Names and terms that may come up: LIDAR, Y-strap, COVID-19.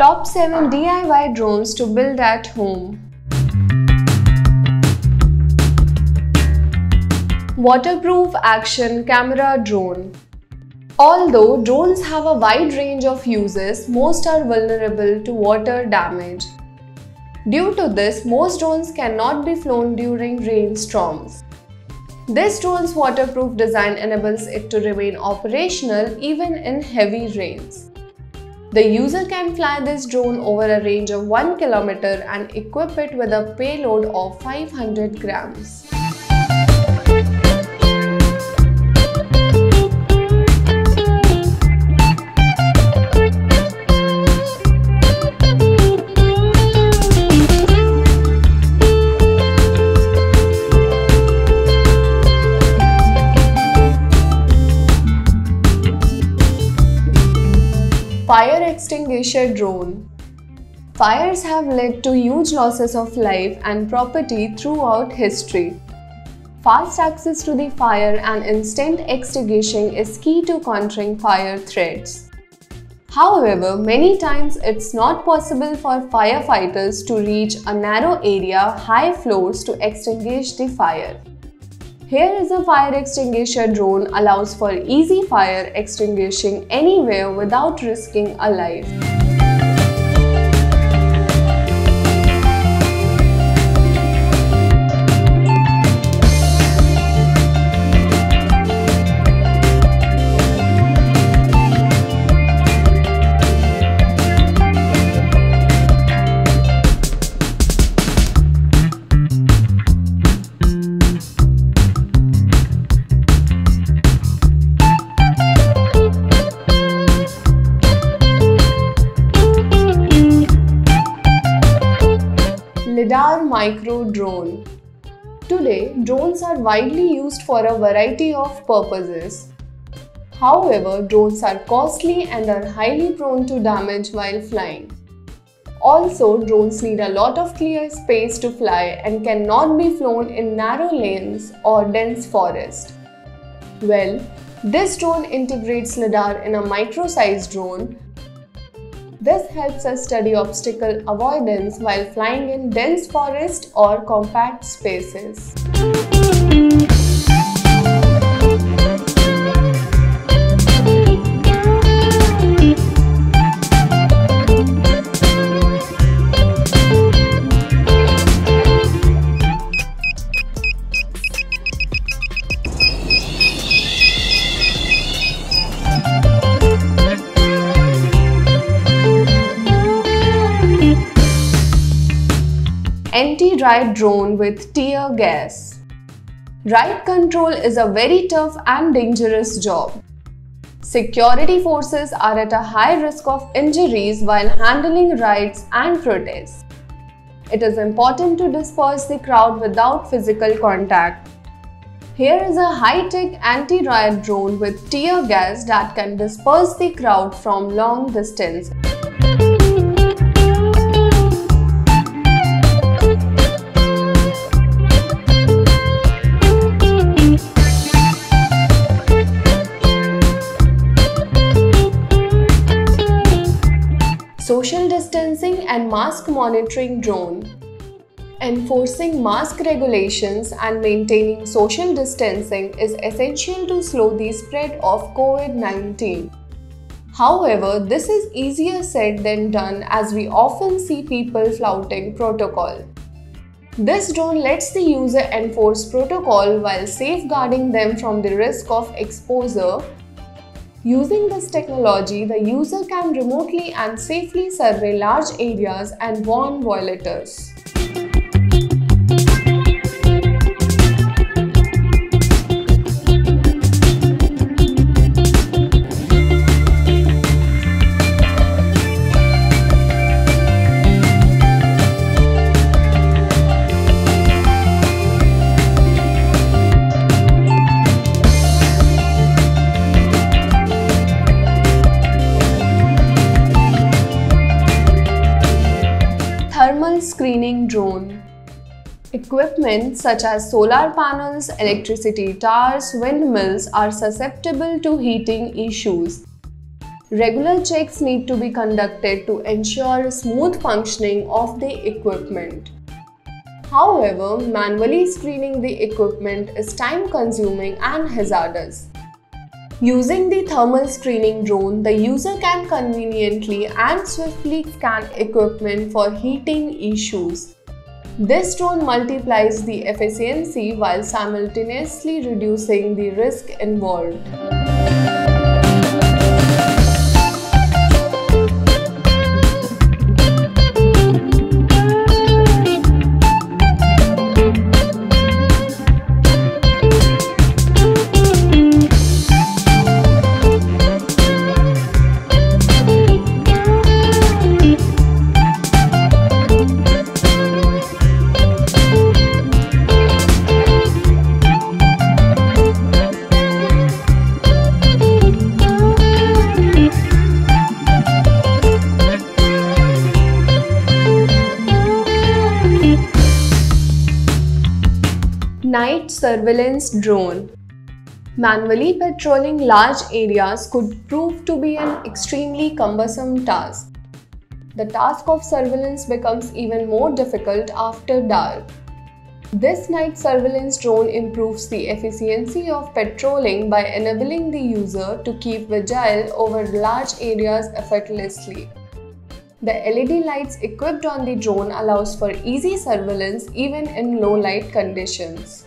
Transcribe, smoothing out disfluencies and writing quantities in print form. Top 7 DIY drones to build at home. Waterproof action camera drone. Although drones have a wide range of uses, most are vulnerable to water damage. Due to this, most drones cannot be flown during rainstorms. This drone's waterproof design enables it to remain operational even in heavy rains. The user can fly this drone over a range of 1 km and equip it with a payload of 500 grams. Fire extinguisher drone. Fires have led to huge losses of life and property throughout history. Fast access to the fire and instant extinguishing is key to countering fire threats. However, many times it's not possible for firefighters to reach a narrow area, high floors to extinguish the fire. Here is a fire extinguisher drone allows for easy fire extinguishing anywhere without risking a life. LIDAR micro drone. Today, drones are widely used for a variety of purposes. However, drones are costly and are highly prone to damage while flying. Also, drones need a lot of clear space to fly and cannot be flown in narrow lanes or dense forest. Well, this drone integrates LIDAR in a micro-sized drone. This helps us study obstacle avoidance while flying in dense forest or compact spaces. Anti-riot drone with tear gas. Riot control is a very tough and dangerous job. Security forces are at a high risk of injuries while handling riots and protests. It is important to disperse the crowd without physical contact. Here is a high-tech anti-riot drone with tear gas that can disperse the crowd from long distance. Social distancing and mask monitoring drone. Enforcing mask regulations and maintaining social distancing is essential to slow the spread of COVID-19. However, this is easier said than done as we often see people flouting protocol. This drone lets the user enforce protocol while safeguarding them from the risk of exposure. Using this technology, the user can remotely and safely survey large areas and warn violators. Screening drone. Equipment such as solar panels, electricity towers, windmills are susceptible to heating issues. Regular checks need to be conducted to ensure smooth functioning of the equipment. However, manually screening the equipment is time-consuming and hazardous. Using the thermal screening drone, the user can conveniently and swiftly scan equipment for heating issues. This drone multiplies the efficiency while simultaneously reducing the risk involved. Night surveillance drone. Manually patrolling large areas could prove to be an extremely cumbersome task. The task of surveillance becomes even more difficult after dark. This night surveillance drone improves the efficiency of patrolling by enabling the user to keep vigil over large areas effortlessly. The LED lights equipped on the drone allows for easy surveillance even in low light conditions.